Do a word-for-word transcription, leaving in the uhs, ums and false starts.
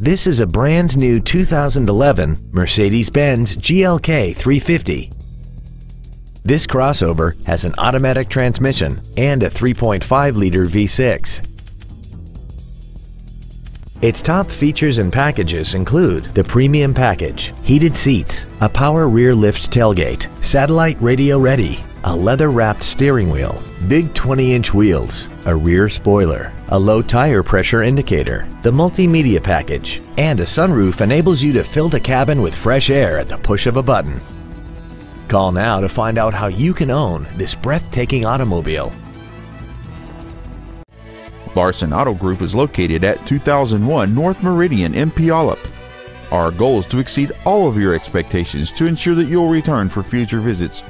This is a brand new two thousand eleven Mercedes-Benz G L K three fifty. This crossover has an automatic transmission and a three point five liter V six. Its top features and packages include the premium package, heated seats, a power rear lift tailgate, satellite radio ready, a leather-wrapped steering wheel, big twenty inch wheels, a rear spoiler, a low tire pressure indicator. The multimedia package and a sunroof enables you to fill the cabin with fresh air at the push of a button. Call now to find out how you can own this breathtaking automobile. Larson Auto Group is located at two thousand one North Meridian in Puyallup. Our goal is to exceed all of your expectations to ensure that you'll return for future visits.